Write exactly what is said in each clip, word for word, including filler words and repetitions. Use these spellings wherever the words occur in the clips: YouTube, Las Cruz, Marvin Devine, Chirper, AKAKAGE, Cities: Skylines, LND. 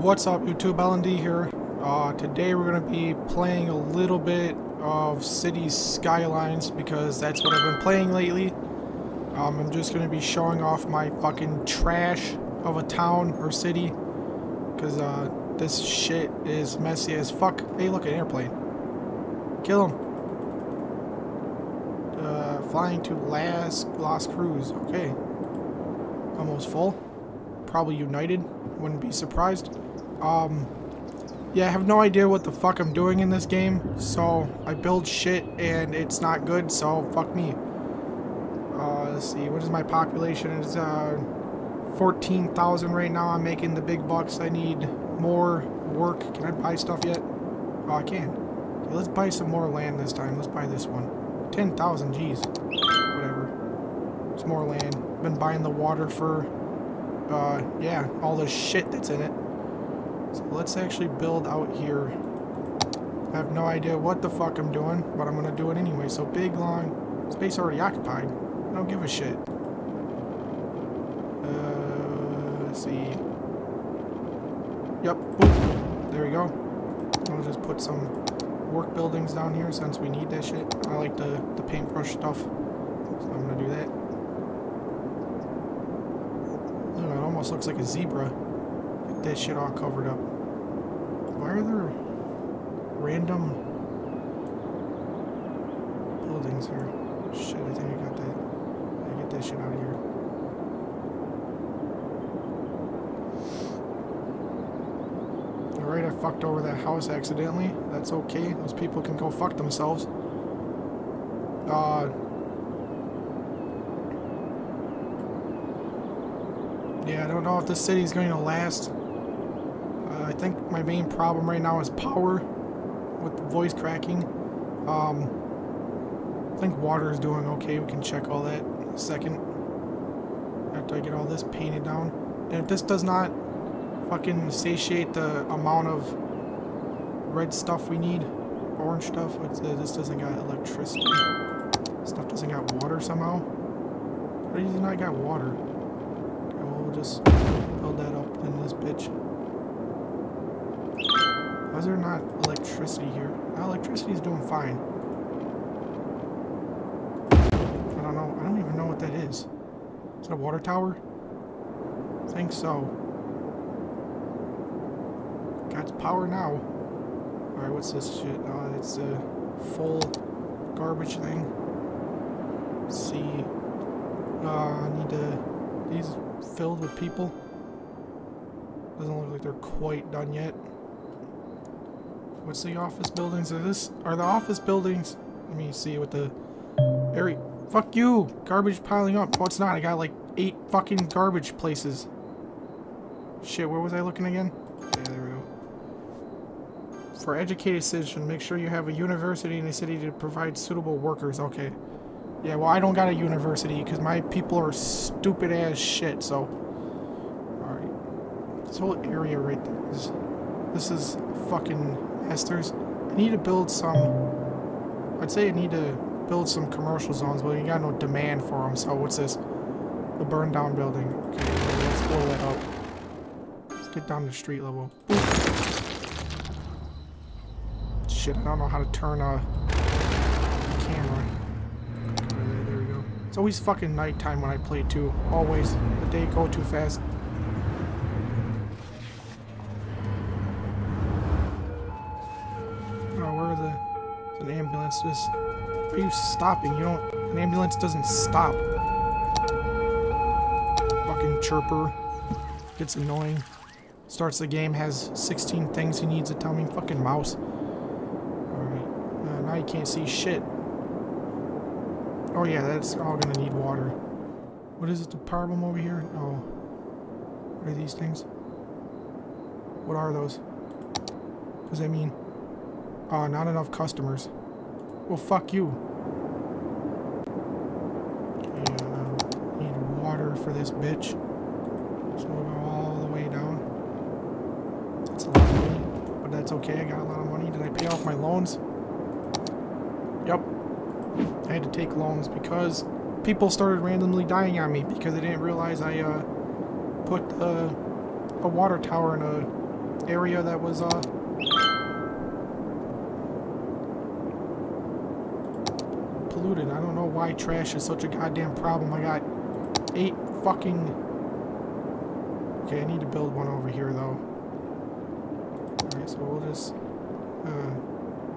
What's up YouTube, L N D here. Uh, today we're going to be playing a little bit of Cities Skylines because that's what I've been playing lately. Um, I'm just going to be showing off my fucking trash of a town or city because uh, this shit is messy as fuck. Hey look, an airplane. Kill him. Uh, flying to Las, Las Cruz. Okay. Almost full. Probably United. Wouldn't be surprised. Um, yeah, I have no idea what the fuck I'm doing in this game, so I build shit and it's not good, so fuck me. Uh, let's see, what is my population? It's uh, fourteen thousand right now. I'm making the big bucks. I need more work. Can I buy stuff yet? Oh, I can. Okay, let's buy some more land this time. Let's buy this one. ten thousand, geez. Whatever. It's more land. I've been buying the water for Uh, yeah, all the shit that's in it. So let's actually build out here. I have no idea what the fuck I'm doing, but I'm gonna do it anyway. So big, long space already occupied. I don't give a shit. Uh, let's see. Yep. Boop. There we go. I'll just put some work buildings down here since we need that shit. I like the, the paintbrush stuff, so I'm gonna do that. Almost looks like a zebra. Get that shit all covered up. Why are there random buildings here? Shit, I think I got that. I get that shit out of here. Alright, I fucked over that house accidentally. That's okay. Those people can go fuck themselves. Uh... Yeah, I don't know if this city is going to last. Uh, I think my main problem right now is power with the voice cracking. Um, I think water is doing okay. We can check all that in a second. After I get all this painted down. And if this does not fucking satiate the amount of red stuff we need, orange stuff, what's the, this doesn't got electricity. Stuff doesn't got water somehow. What does it not got water? Just build that up in this bitch. Why is there not electricity here? No, electricity is doing fine. I don't know. I don't even know what that is. Is that a water tower? I think so. Got power now. Alright, what's this shit? Uh, it's a full garbage thing. Let's see. Uh, I need to. These filled with people. Doesn't look like they're quite done yet. What's the office buildings? Are this are the office buildings? Let me see what the area. Fuck you! Garbage piling up. No, it's not. I got like eight fucking garbage places. Shit, where was I looking again? Yeah, there we go. For educated citizens, make sure you have a university in the city to provide suitable workers. Okay. Yeah, well, I don't got a university because my people are stupid as shit, so. Alright. This whole area right there is. This is fucking masters. I need to build some. I'd say I need to build some commercial zones, but you got no demand for them, so what's this? The burn down building. Okay, let's blow that up. Let's get down to street level. Shit, I don't know how to turn a. It's always fucking nighttime when I play too. Always. The day go too fast. Oh, where are the... An ambulance just... Are you stopping? You don't... An ambulance doesn't stop. Fucking Chirper. Gets annoying. Starts the game, has sixteen things he needs to tell me. Fucking mouse. Alright. Uh, now you can't see shit. Oh yeah, that's all gonna need water. What is it, the power bomb over here? Oh. What are these things? What are those? What does that mean? Oh, not enough customers. Well, fuck you. Yeah, uh, need water for this bitch. So we'll go all the way down. That's a lot of money, but that's okay, I got a lot of money. Did I pay off my loans? Yep. I had to take loans because people started randomly dying on me because they didn't realize I uh, put a, a water tower and a area that was uh polluted. I don't know why trash is such a goddamn problem. I got eight fucking... Okay, I need to build one over here though. Alright, so we'll just... Uh,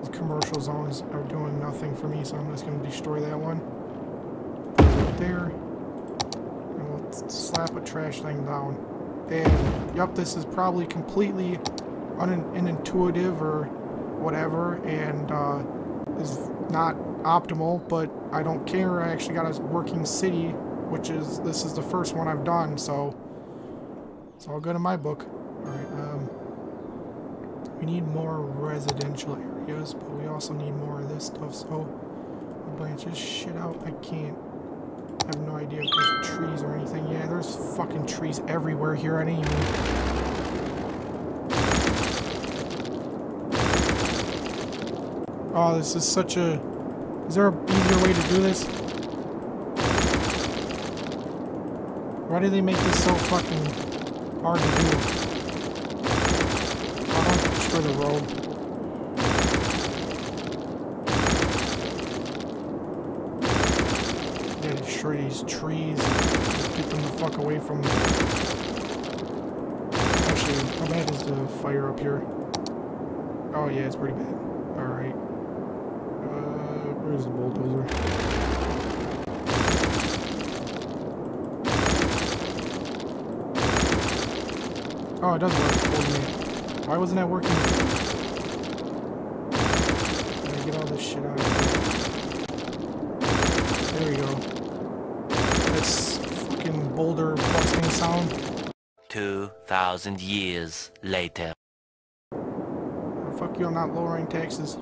these commercial zones are doing nothing for me, so I'm just going to destroy that one. Put it right there. And we'll slap a trash thing down. And, yep, this is probably completely un unintuitive or whatever, and uh, is not optimal, but I don't care. I actually got a working city, which is, this is the first one I've done, so it's all good in my book. Alright, um... we need more residential areas, but we also need more of this stuff, so I'll branch this shit out. I can't. I have no idea if there's trees or anything. Yeah, there's fucking trees everywhere here. I didn't even... Oh, this is such a... Is there an easier way to do this? Why do they make this so fucking hard to do? For the road. Yeah, destroy these trees. Get them the fuck away from me. Actually, how bad is the fire up here? Oh yeah, it's pretty bad. Alright. Uh, where's the bulldozer? Oh, it does work. Why wasn't that working? Gotta get all this shit out of here. There we go. This fucking boulder busting sound. Two thousand years later. Oh, fuck you, I'm not lowering taxes.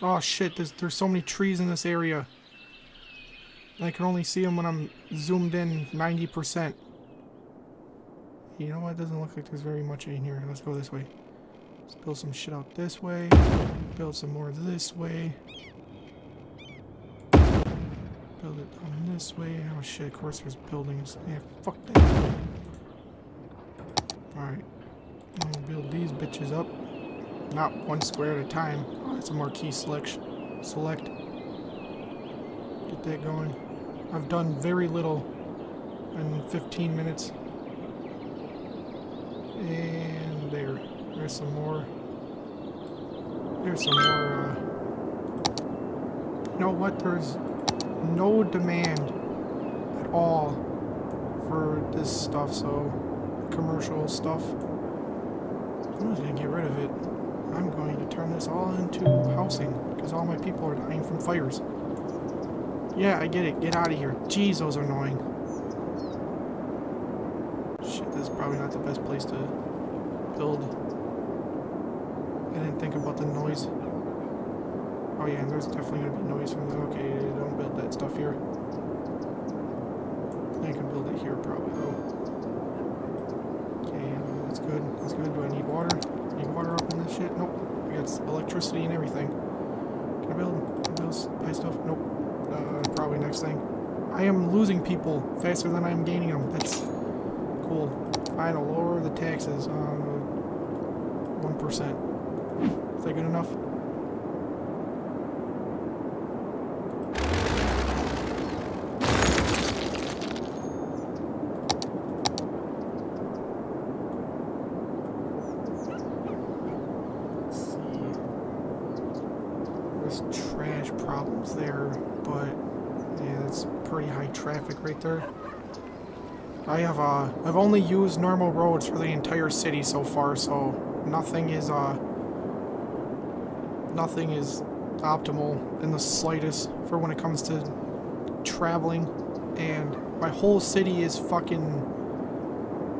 Oh shit, there's, there's so many trees in this area. I can only see them when I'm zoomed in ninety percent. You know what? It doesn't look like there's very much in here. Let's go this way. Let's build some shit out this way. Build some more this way. Build it on this way. Oh shit, of course there's buildings. Yeah, fuck that. Alright. I'm gonna build these bitches up. Not one square at a time. Oh, that's a marquee select. Select. Get that going. I've done very little in fifteen minutes. And there. There's some more. There's some more. Uh, you know what? There's no demand at all for this stuff, so commercial stuff. I'm just going to get rid of it. I'm going to turn this all into housing because all my people are dying from fires. Yeah, I get it. Get out of here. Jeez, those are annoying. Probably not the best place to build. I didn't think about the noise. Oh yeah, and there's definitely going to be noise from there. Okay, don't build that stuff here. I can build it here probably though. Okay, uh, that's good. That's good. Do I need water? Need water up in this shit? Nope. We got electricity and everything. Can I build? Can I build buy stuff? Nope. Uh, probably next thing. I am losing people faster than I am gaining them. That's cool. Fine, I'll lower the taxes on one percent. Is that good enough? Let's see. There's trash problems there, but yeah, that's pretty high traffic right there. I have, uh, I've only used normal roads for the entire city so far, so nothing is, uh, nothing is optimal in the slightest for when it comes to traveling, and my whole city is fucking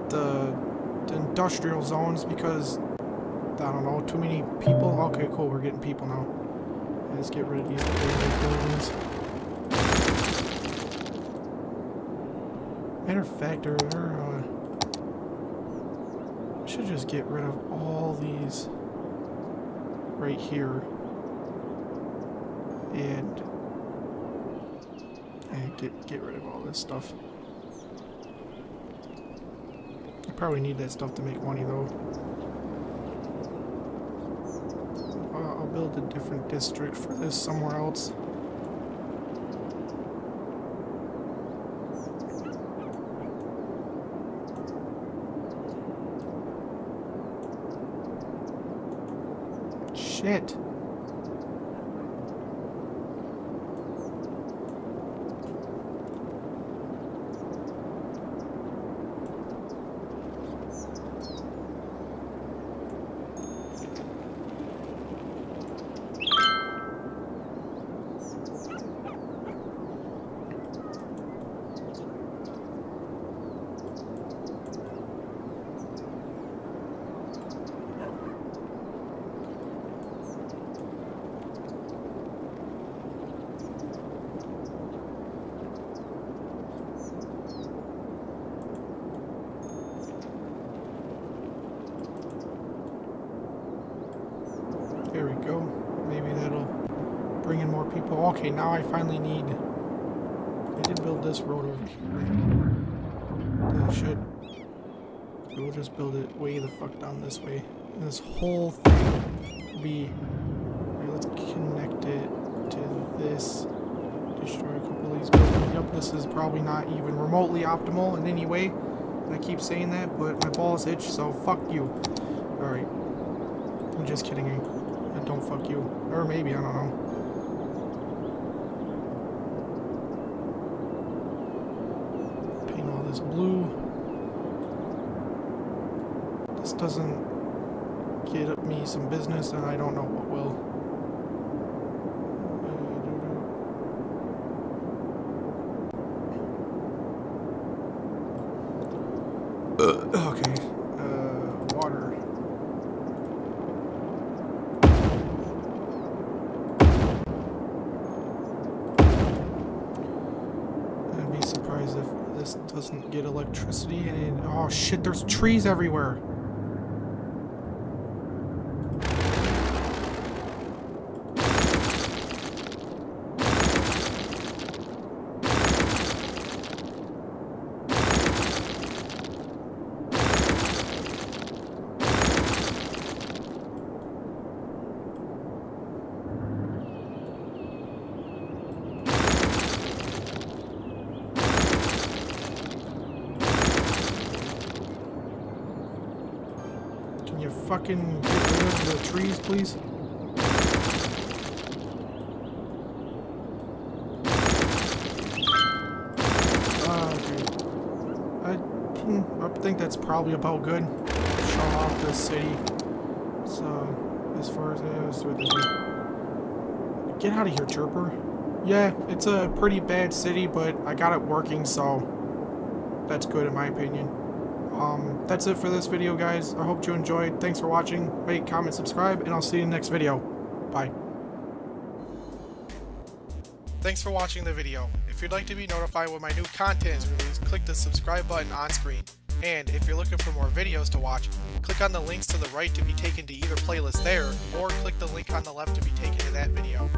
the, the industrial zones because, I don't know, too many people. Okay, cool, we're getting people now. Let's get rid of these buildings. Matter of fact, or, uh, I should just get rid of all these right here, and, and get get rid of all this stuff. I probably need that stuff to make money though. Well, I'll build a different district for this somewhere else. Shit. Okay, now I finally need... I did build this road over here. I should... We'll just build it way the fuck down this way. And this whole thing will be... Alright, let's connect it to this. Destroy a couple of these buildings. Yep, this is probably not even remotely optimal in any way. And I keep saying that, but my balls itch, so fuck you. Alright. I'm just kidding. I don't fuck you. Or maybe, I don't know. This blue. This doesn't get me some business, and I don't know what will. Uh, okay. Uh, water. I'd be surprised if this doesn't get electricity and it, oh shit, there's trees everywhere. Fucking get rid of the trees, please. Uh, okay. I, hmm, I think that's probably about good. Show off the city. So, as far as I was with the get out of here, Chirper. Yeah, it's a pretty bad city, but I got it working, so that's good in my opinion. Um, that's it for this video, guys. I hope you enjoyed. Thanks for watching. Rate, comment, subscribe, and I'll see you in the next video. Bye. Thanks for watching the video. If you'd like to be notified when my new content is released, click the subscribe button on screen. And if you're looking for more videos to watch, click on the links to the right to be taken to either playlist there, or click the link on the left to be taken to that video.